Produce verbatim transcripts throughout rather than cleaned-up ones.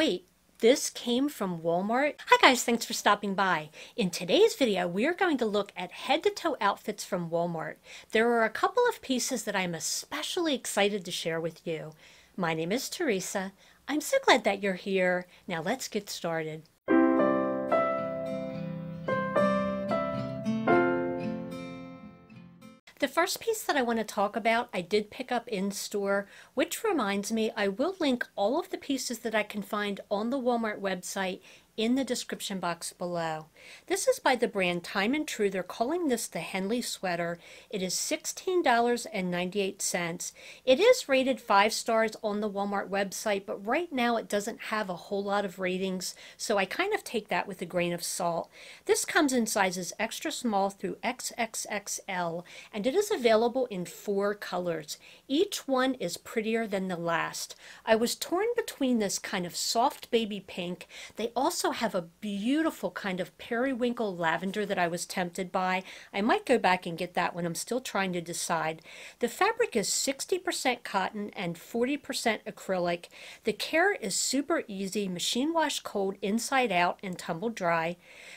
wait, this came from Walmart? Hi guys, thanks for stopping by. In today's video, we are going to look at head-to-toe outfits from Walmart. There are a couple of pieces that I'm especially excited to share with you. My name is Teresa. I'm so glad that you're here. Now let's get started. The first piece that I want to talk about, I did pick up in store, which reminds me, I will link all of the pieces that I can find on the Walmart website in the description box below. This is by the brand Time and True. They're calling this the Henley sweater. It is sixteen ninety-eight. It is rated five stars on the Walmart website, but right now it doesn't have a whole lot of ratings, so I kind of take that with a grain of salt. This comes in sizes extra small through X X X L, and it is available in four colors. Each one is prettier than the last. I was torn between this kind of soft baby pink. They also have a beautiful kind of periwinkle lavender that I was tempted by. I might go back and get that one. I'm still trying to decide. The fabric is sixty percent cotton and forty percent acrylic. The care is super easy, machine wash cold inside out and tumble dry.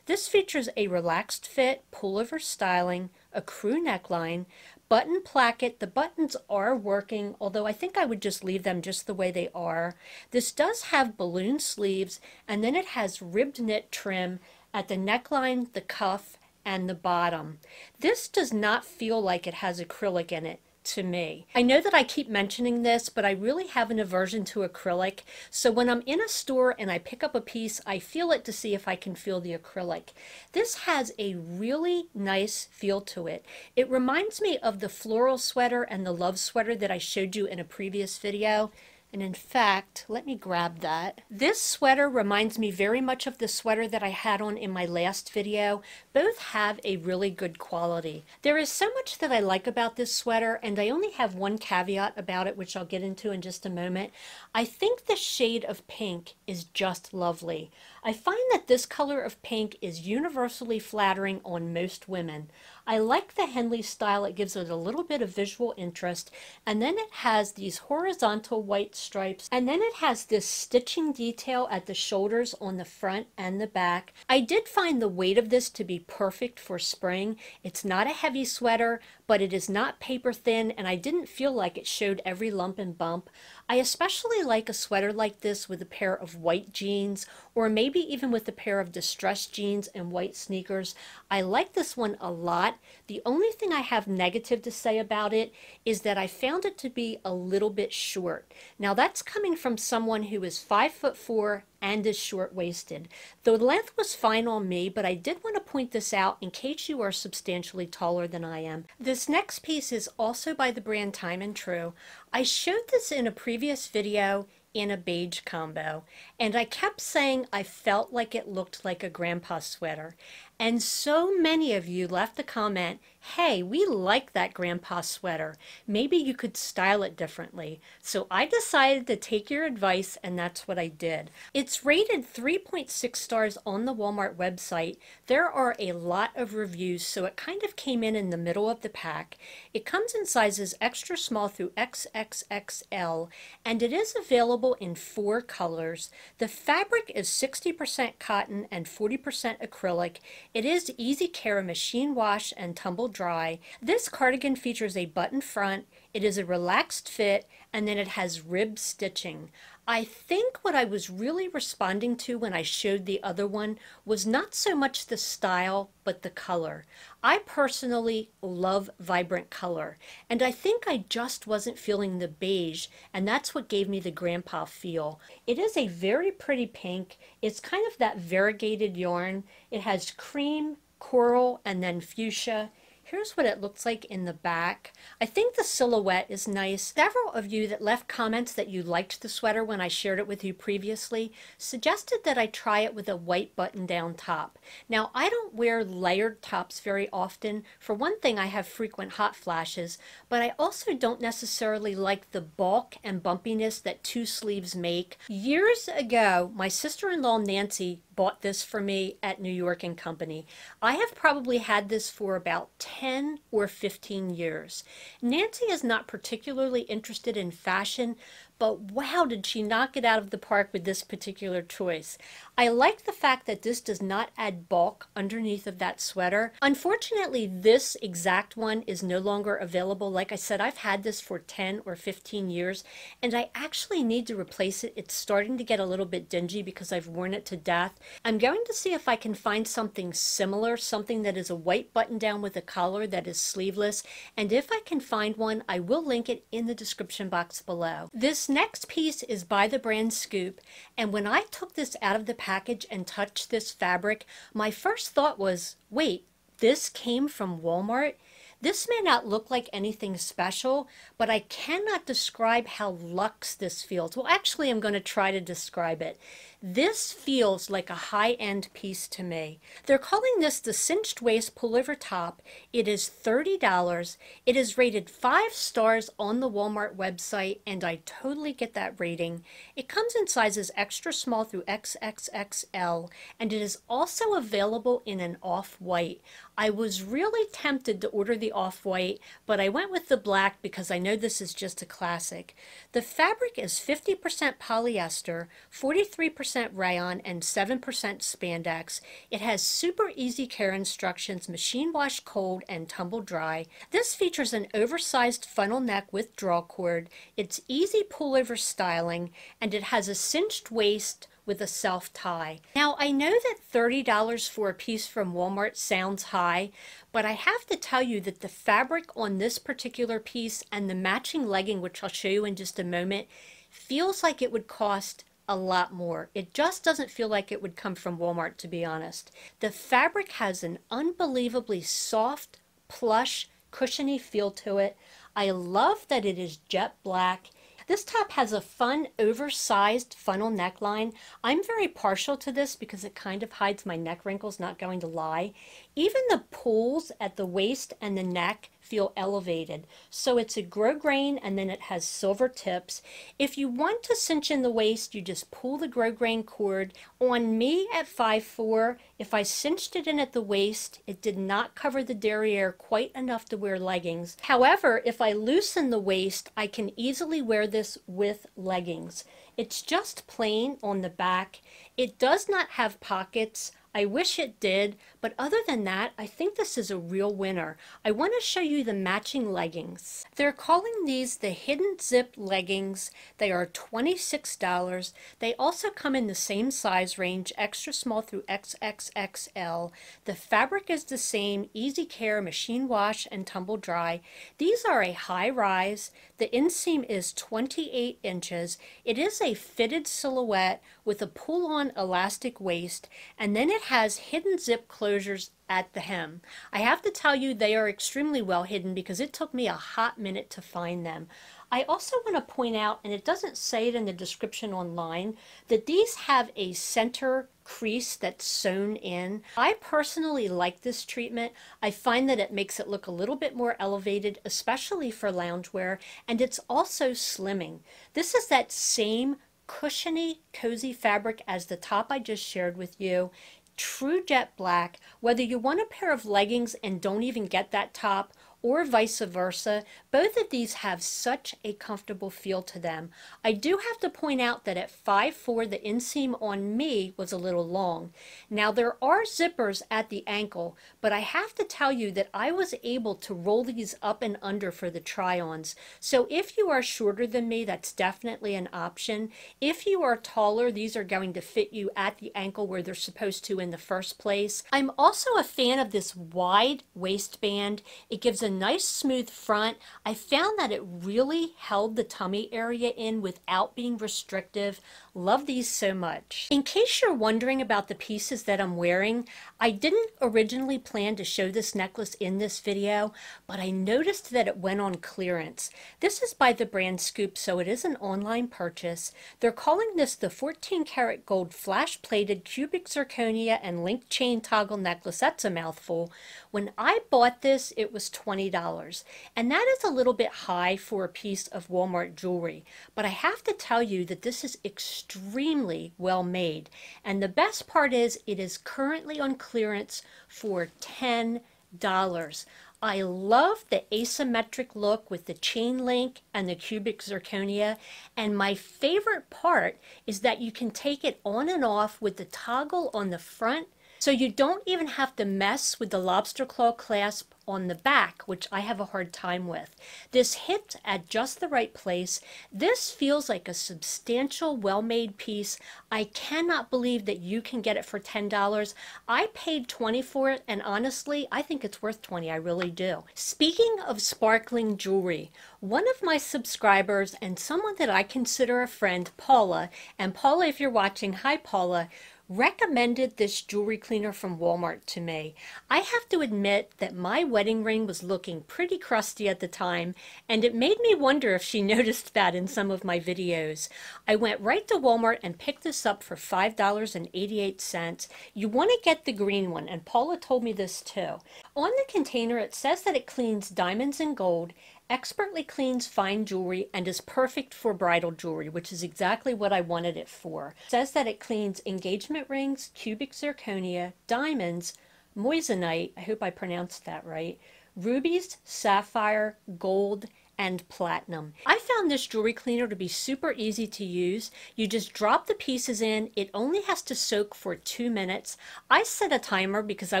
This features a relaxed fit, pullover styling, a crew neckline, button placket. The buttons are working, although I think I would just leave them just the way they are. This does have balloon sleeves, and then it has ribbed knit trim at the neckline, the cuff, and the bottom. This does not feel like it has acrylic in it to me. I know that I keep mentioning this, but I really have an aversion to acrylic, so when I'm in a store and I pick up a piece, I feel it to see if I can feel the acrylic. This has a really nice feel to it. It reminds me of the floral sweater and the love sweater that I showed you in a previous video. And in fact, let me grab that. This sweater reminds me very much of the sweater that I had on in my last video. Both have a really good quality. There is so much that I like about this sweater, and I only have one caveat about it, which I'll get into in just a moment. I think the shade of pink is just lovely. I find that this color of pink is universally flattering on most women. I like the Henley style. It gives it a little bit of visual interest, and then it has these horizontal white stripes, and then it has this stitching detail at the shoulders on the front and the back. I did find the weight of this to be perfect for spring. It's not a heavy sweater, but it is not paper thin, and I didn't feel like it showed every lump and bump. I especially like a sweater like this with a pair of white jeans, or maybe Maybe even with a pair of distressed jeans and white sneakers. I like this one a lot. The only thing I have negative to say about it is that I found it to be a little bit short. Now that's coming from someone who is five foot four and is short-waisted. The length was fine on me, but I did want to point this out in case you are substantially taller than I am. This next piece is also by the brand Time and True. I showed this in a previous video in a beige combo, and I kept saying I felt like it looked like a grandpa sweater, and so many of you left the comment, hey, we like that grandpa sweater, maybe you could style it differently. So I decided to take your advice, and that's what I did. It's rated three point six stars on the Walmart website. There are a lot of reviews, so it kind of came in in the middle of the pack. It comes in sizes extra small through X X X L, and it is available in four colors. The fabric is sixty percent cotton and forty percent acrylic. It is easy care, machine wash, and tumble dry. This cardigan features a button front. It is a relaxed fit, and then it has rib stitching. I think what I was really responding to when I showed the other one was not so much the style, but the color. I personally love vibrant color, and I think I just wasn't feeling the beige, and that's what gave me the grandpa feel. It is a very pretty pink. It's kind of that variegated yarn. It has cream, coral, and then fuchsia. Here's what it looks like in the back. I think the silhouette is nice. Several of you that left comments that you liked the sweater when I shared it with you previously suggested that I try it with a white button-down top. Now, I don't wear layered tops very often. For one thing, I have frequent hot flashes, but I also don't necessarily like the bulk and bumpiness that two sleeves make. Years ago, my sister-in-law, Nancy, bought this for me at New York and Company. I have probably had this for about ten or fifteen years. Nancy is not particularly interested in fashion, But wow, did she knock it out of the park with this particular choice. I like the fact that this does not add bulk underneath of that sweater. Unfortunately, this exact one is no longer available. Like I said, I've had this for ten or fifteen years, and I actually need to replace it. It's starting to get a little bit dingy because I've worn it to death. I'm going to see if I can find something similar, something that is a white button down with a collar that is sleeveless. And if I can find one, I will link it in the description box below. This next piece is by the brand Scoop, and when I took this out of the package and touched this fabric, my first thought was, wait, this came from Walmart? This may not look like anything special, but I cannot describe how luxe this feels. Well, actually, I'm going to try to describe it. This feels like a high-end piece to me. They're calling this the cinched waist pullover top. It is thirty dollars. It is rated five stars on the Walmart website, and I totally get that rating. It comes in sizes extra small through X X X L, and it is also available in an off-white. I was really tempted to order the off-white, but I went with the black because I know this is just a classic. The fabric is fifty percent polyester, forty-three percent rayon, and seven percent spandex. It has super easy care instructions, machine wash cold, and tumble dry. This features an oversized funnel neck with drawcord. It's easy pullover styling, and it has a cinched waist with a self tie. Now, I know that thirty dollars for a piece from Walmart sounds high, but I have to tell you that the fabric on this particular piece and the matching legging, which I'll show you in just a moment, feels like it would cost a lot more. It just doesn't feel like it would come from Walmart, to be honest. The fabric has an unbelievably soft, plush, cushiony feel to it. I love that it is jet black. This top has a fun, oversized funnel neckline. I'm very partial to this because it kind of hides my neck wrinkles, not going to lie. Even the pulls at the waist and the neck feel elevated. So it's a grosgrain, and then it has silver tips. If you want to cinch in the waist, you just pull the grosgrain cord. On me at five foot four, if I cinched it in at the waist, it did not cover the derriere quite enough to wear leggings. However, if I loosen the waist, I can easily wear this with leggings. It's just plain on the back. It does not have pockets. I wish it did, but other than that, I think this is a real winner. I want to show you the matching leggings. They're calling these the hidden zip leggings. They are twenty-six dollars. They also come in the same size range, extra small through X X X L. The fabric is the same, easy care, machine wash, and tumble dry. These are a high rise. The inseam is twenty-eight inches. It is a fitted silhouette with a pull-on elastic waist, and then it It has hidden zip closures at the hem. I have to tell you, they are extremely well hidden because it took me a hot minute to find them. I also want to point out, and it doesn't say it in the description online, that these have a center crease that's sewn in. I personally like this treatment. I find that it makes it look a little bit more elevated, especially for loungewear, and it's also slimming. This is that same cushiony, cozy fabric as the top I just shared with you. True jet black. Whether you want a pair of leggings and don't even get that top, or vice versa, both of these have such a comfortable feel to them. I do have to point out that at five foot four, the inseam on me was a little long. Now, there are zippers at the ankle, but I have to tell you that I was able to roll these up and under for the try-ons. So if you are shorter than me, that's definitely an option. If you are taller, these are going to fit you at the ankle where they're supposed to in the first place. I'm also a fan of this wide waistband. It gives a nice smooth front. I found that it really held the tummy area in without being restrictive. Love these so much. In case you're wondering about the pieces that I'm wearing, I didn't originally plan to show this necklace in this video, but I noticed that it went on clearance. This is by the brand Scoop, so it is an online purchase. They're calling this the fourteen karat gold flash plated cubic zirconia and link chain toggle necklace. That's a mouthful. When I bought this, it was twenty dollars, and that is a little bit high for a piece of Walmart jewelry, but I have to tell you that this is extremely well made, and the best part is it is currently on clearance for ten dollars. I love the asymmetric look with the chain link and the cubic zirconia, and my favorite part is that you can take it on and off with the toggle on the front, so you don't even have to mess with the lobster claw clasp on the back, which I have a hard time with. This hit at just the right place. This feels like a substantial, well-made piece. I cannot believe that you can get it for ten dollars. I paid twenty dollars for it, and honestly, I think it's worth twenty dollars. I really do. Speaking of sparkling jewelry, one of my subscribers and someone that I consider a friend, Paula, and Paula, if you're watching, hi Paula, recommended this jewelry cleaner from Walmart to me. I have to admit that my wedding ring was looking pretty crusty at the time, and it made me wonder if she noticed that in some of my videos. I went right to Walmart and picked this up for five dollars and eighty-eight cents. You want to get the green one, and Paula told me this too. On the container it says that it cleans diamonds and gold, expertly cleans fine jewelry, and is perfect for bridal jewelry, which is exactly what I wanted it for. It says that it cleans engagement rings, cubic zirconia, diamonds, moissanite, I hope I pronounced that right, rubies, sapphire, gold, and platinum. I found this jewelry cleaner to be super easy to use. You just drop the pieces in. It only has to soak for two minutes. I set a timer because I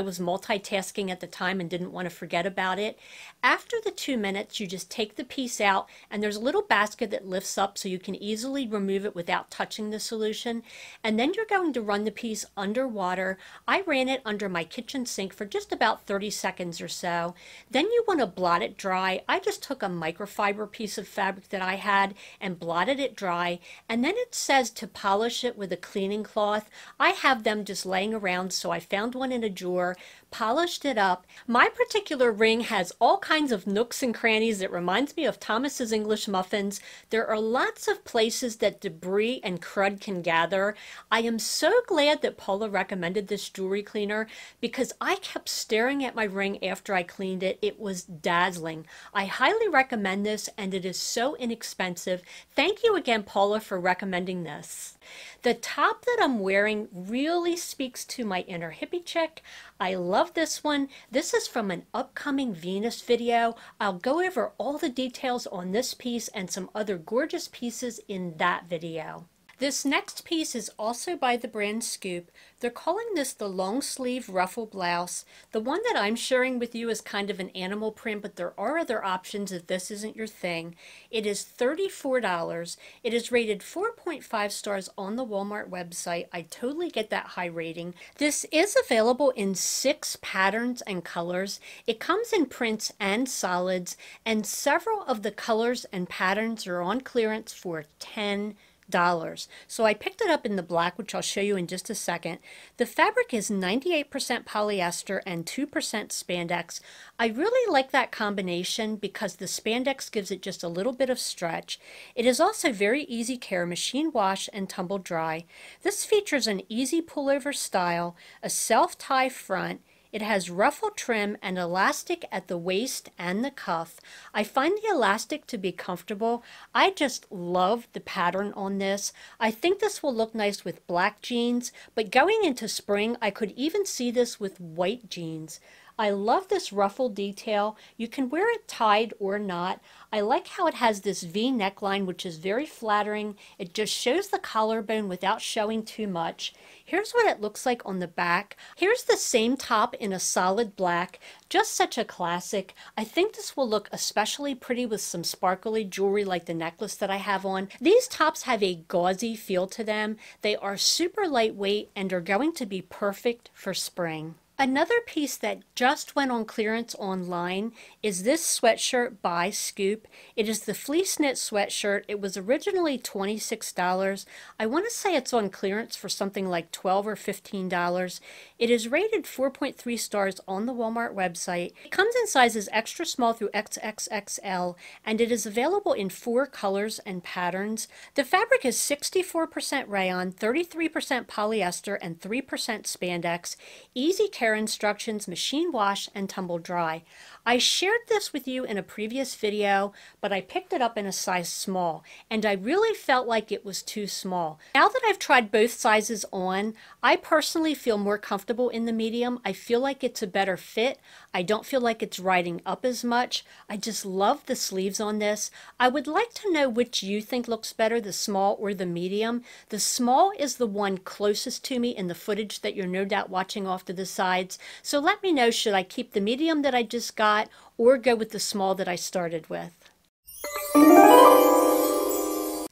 was multitasking at the time and didn't want to forget about it. After the two minutes, you just take the piece out, and there's a little basket that lifts up so you can easily remove it without touching the solution. And then you're going to run the piece underwater. I ran it under my kitchen sink for just about thirty seconds or so. Then you want to blot it dry. I just took a microfiber fiber piece of fabric that I had and blotted it dry, and then it says to polish it with a cleaning cloth. I have them just laying around, so I found one in a drawer, polished it up. My particular ring has all kinds of nooks and crannies. It reminds me of Thomas's English muffins. There are lots of places that debris and crud can gather. I am so glad that Paula recommended this jewelry cleaner, because I kept staring at my ring after I cleaned it. It was dazzling. I highly recommend this, and it is so inexpensive. Thank you again, Paula, for recommending this. The top that I'm wearing really speaks to my inner hippie chick. I love this one. This is from an upcoming Venus video. I'll go over all the details on this piece and some other gorgeous pieces in that video. This next piece is also by the brand Scoop. They're calling this the long sleeve ruffle blouse. The one that I'm sharing with you is kind of an animal print, but there are other options if this isn't your thing. It is thirty-four dollars. It is rated four point five stars on the Walmart website. I totally get that high rating. This is available in six patterns and colors. It comes in prints and solids, and several of the colors and patterns are on clearance for ten dollars. So I picked it up in the black, which I'll show you in just a second. The fabric is ninety-eight percent polyester and two percent spandex. I really like that combination because the spandex gives it just a little bit of stretch. It is also very easy care, machine wash and tumble dry. This features an easy pullover style, a self-tie front. It has ruffle trim and elastic at the waist and the cuff. I find the elastic to be comfortable. I just love the pattern on this. I think this will look nice with black jeans, but going into spring, I could even see this with white jeans. I love this ruffle detail. You can wear it tied or not. I like how it has this V neckline, which is very flattering. It just shows the collarbone without showing too much. Here's what it looks like on the back. Here's the same top in a solid black. Just such a classic. I think this will look especially pretty with some sparkly jewelry like the necklace that I have on. These tops have a gauzy feel to them. They are super lightweight and are going to be perfect for spring. Another piece that just went on clearance online is this sweatshirt by Scoop. It is the fleece knit sweatshirt. It was originally twenty-six dollars. I want to say it's on clearance for something like twelve or fifteen dollars. It is rated four point three stars on the Walmart website. It comes in sizes extra small through X X X L, and it is available in four colors and patterns. The fabric is sixty-four percent rayon, thirty-three percent polyester, and three percent spandex. Easy care, wear instructions, machine wash, and tumble dry. I shared this with you in a previous video, but I picked it up in a size small, and I really felt like it was too small. Now that I've tried both sizes on, I personally feel more comfortable in the medium. I feel like it's a better fit. I don't feel like it's riding up as much. I just love the sleeves on this. I would like to know which you think looks better, the small or the medium. The small is the one closest to me in the footage that you're no doubt watching off to the sides. So let me know, should I keep the medium that I just got or go with the small that I started with?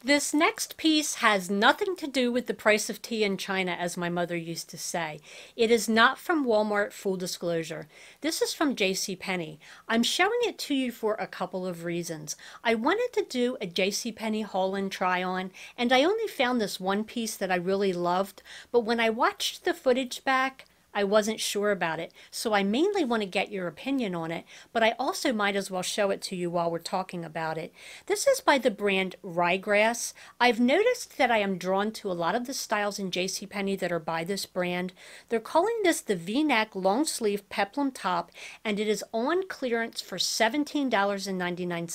This next piece has nothing to do with the price of tea in China, as my mother used to say. It is not from Walmart, full disclosure. This is from JCPenney. I'm showing it to you for a couple of reasons. I wanted to do a JCPenney haul and try on, and I only found this one piece that I really loved, but when I watched the footage back, I wasn't sure about it, so I mainly want to get your opinion on it, but I also might as well show it to you while we're talking about it. This is by the brand Ryegrass. I've noticed that I am drawn to a lot of the styles in JCPenney that are by this brand. They're calling this the V-neck long sleeve peplum top, and it is on clearance for seventeen ninety-nine,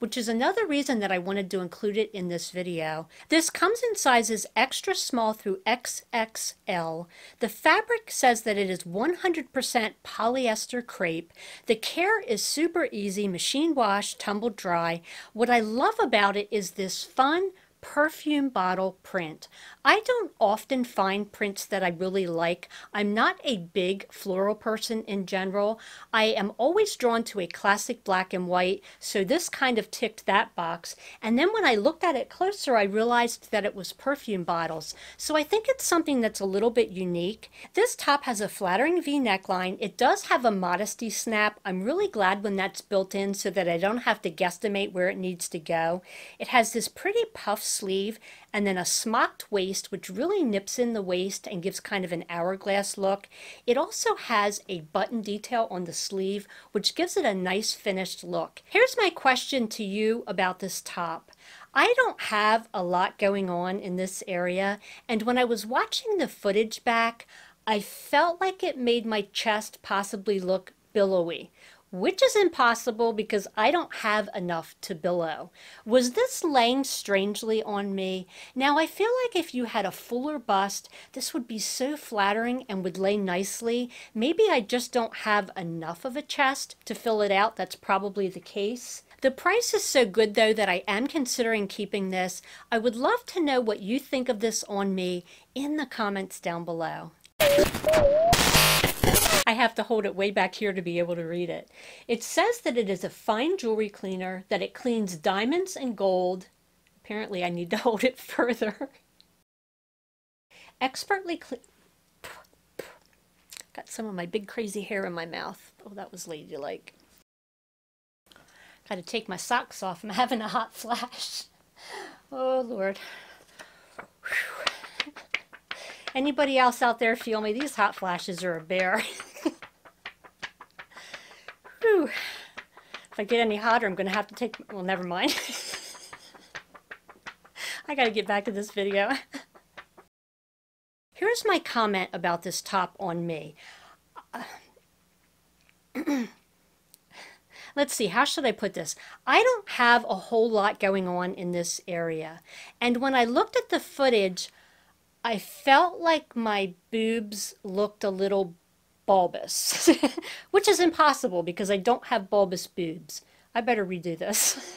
which is another reason that I wanted to include it in this video. This comes in sizes extra small through X X L. The fabric says that it is one hundred percent polyester crepe. The care is super easy, machine wash, tumble dry. What I love about it is this fun perfume bottle print. I don't often find prints that I really like. I'm not a big floral person in general. I am always drawn to a classic black and white, so this kind of ticked that box. And then when I looked at it closer, I realized that it was perfume bottles. So I think it's something that's a little bit unique. This top has a flattering V neckline. It does have a modesty snap. I'm really glad when that's built in so that I don't have to guesstimate where it needs to go. It has this pretty puff sleeve and then a smocked waist, which really nips in the waist and gives kind of an hourglass look. It also has a button detail on the sleeve, which gives it a nice finished look. Here's my question to you about this top. I don't have a lot going on in this area, and when I was watching the footage back, I felt like it made my chest possibly look billowy, which is impossible because I don't have enough to billow. Was this laying strangely on me? Now, I feel like if you had a fuller bust, this would be so flattering and would lay nicely. Maybe I just don't have enough of a chest to fill it out. That's probably the case. The price is so good, though, that I am considering keeping this. I would love to know what you think of this on me in the comments down below. I have to hold it way back here to be able to read it. It says that it is a fine jewelry cleaner, that it cleans diamonds and gold. Apparently, I need to hold it further. Expertly clean. Got some of my big crazy hair in my mouth. Oh, that was ladylike. Got to take my socks off. I'm having a hot flash. Oh, Lord. Whew. Anybody else out there feel me? These hot flashes are a bear. Whew. If I get any hotter, I'm going to have to take... Well, never mind. I got to get back to this video. Here's my comment about this top on me. Uh, Let's see, how should I put this? I don't have a whole lot going on in this area. And when I looked at the footage, I felt like my boobs looked a little bulbous, which is impossible because I don't have bulbous boobs. I better redo this.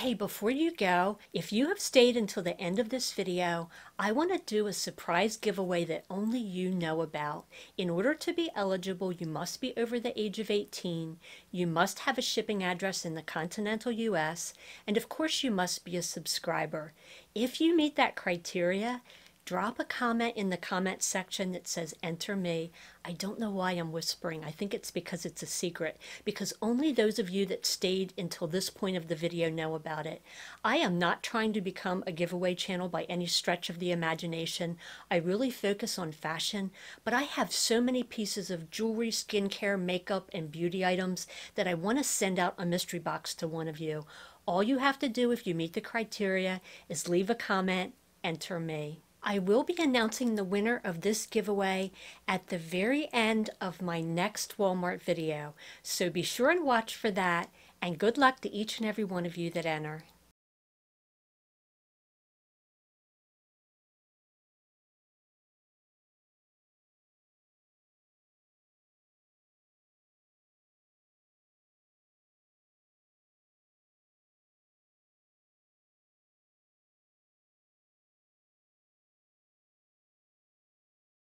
Hey, before you go, if you have stayed until the end of this video, I want to do a surprise giveaway that only you know about. In order to be eligible, you must be over the age of eighteen, you must have a shipping address in the continental U S, and of course you must be a subscriber. If you meet that criteria, drop a comment in the comment section that says, "Enter me." I don't know why I'm whispering. I think it's because it's a secret, because only those of you that stayed until this point of the video know about it. I am not trying to become a giveaway channel by any stretch of the imagination. I really focus on fashion, but I have so many pieces of jewelry, skincare, makeup, and beauty items that I want to send out a mystery box to one of you. All you have to do if you meet the criteria is leave a comment, "Enter me." I will be announcing the winner of this giveaway at the very end of my next Walmart video, so be sure and watch for that, and good luck to each and every one of you that enter.